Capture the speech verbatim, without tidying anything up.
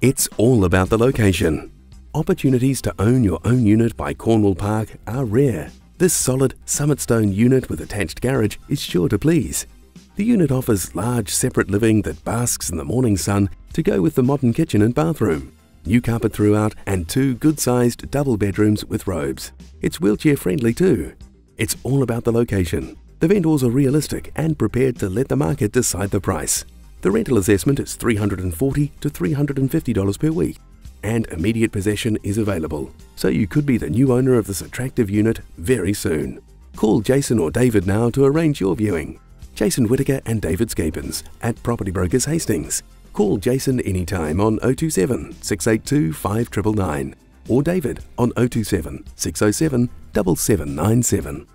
It's all about the location. Opportunities to own your own unit by Cornwall Park are rare. This solid Summitstone unit with attached garage is sure to please. The unit offers large separate living that basks in the morning sun to go with the modern kitchen and bathroom, new carpet throughout and two good-sized double bedrooms with robes. It's wheelchair friendly too. It's all about the location. The vendors are realistic and prepared to let the market decide the price. The rental assessment is three hundred forty dollars to three hundred fifty dollars per week and immediate possession is available, so you could be the new owner of this attractive unit very soon. Call Jason or David now to arrange your viewing. Jason Whitaker and David Scapens at Property Brokers Hastings. Call Jason anytime on oh two seven, six eight two, five nine nine nine or David on oh two seven, six oh seven, seven seven nine seven.